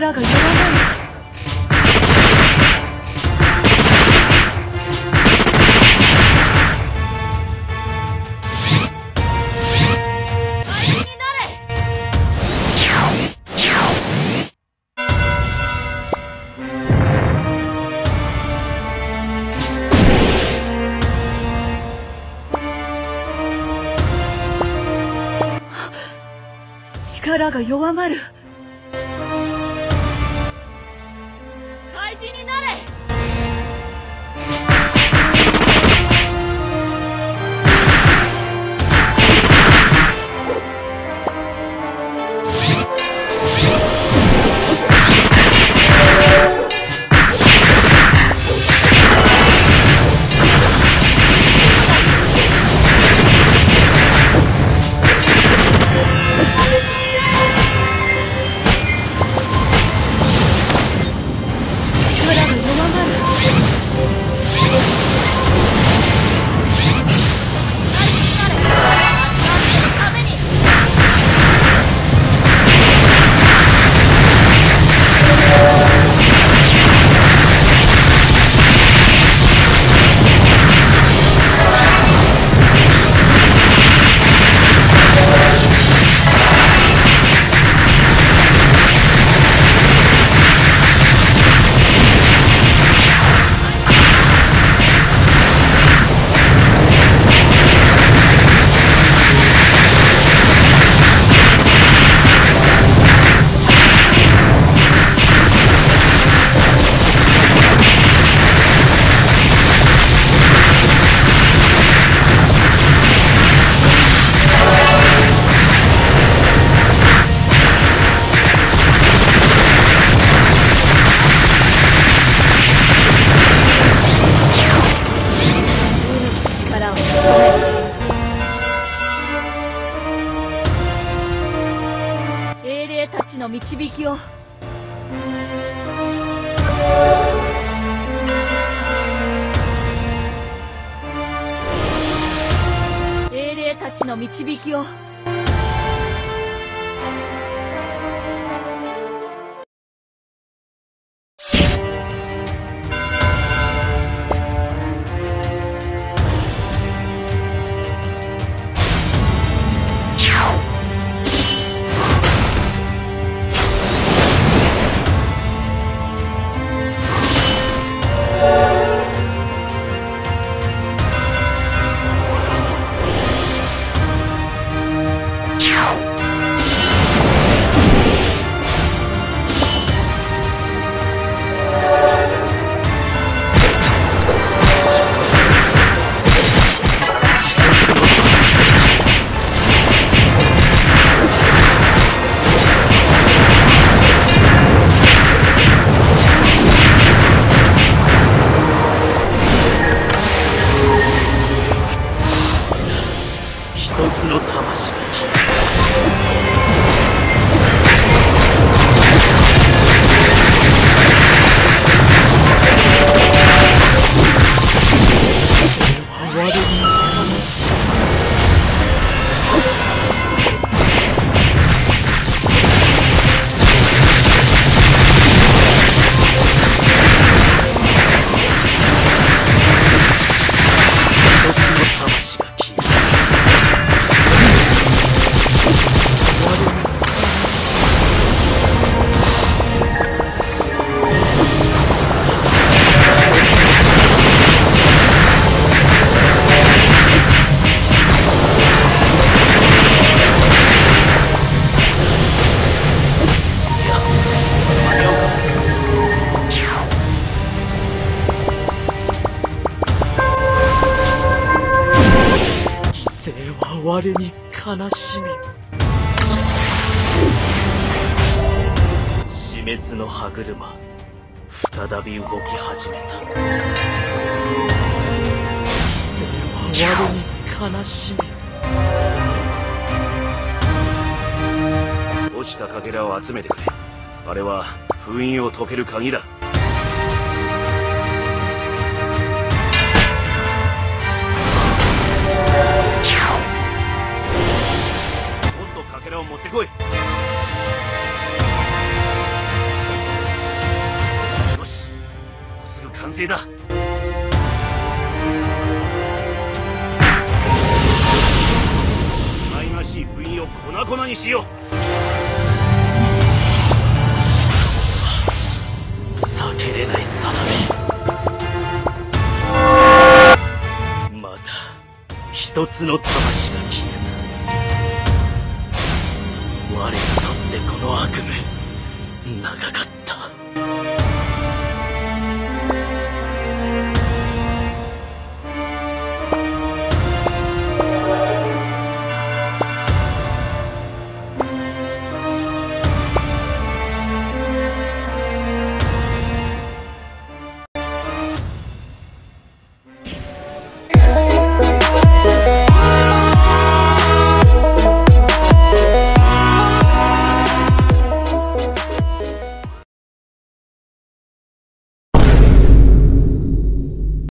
力が弱まる。 力が弱まる。怪人になれ。導きを。 英霊たちの導きを。 我に悲しみ。死滅の歯車、再び動き始めた。我に悲しみ。落ちたかけらを集めてくれ。あれは封印を解ける鍵だ。 持ってこい。定だ。忌ましい封印を粉々にしよう。避けれない定め。また一つの魂が消えた。我にとってこの悪夢長かった。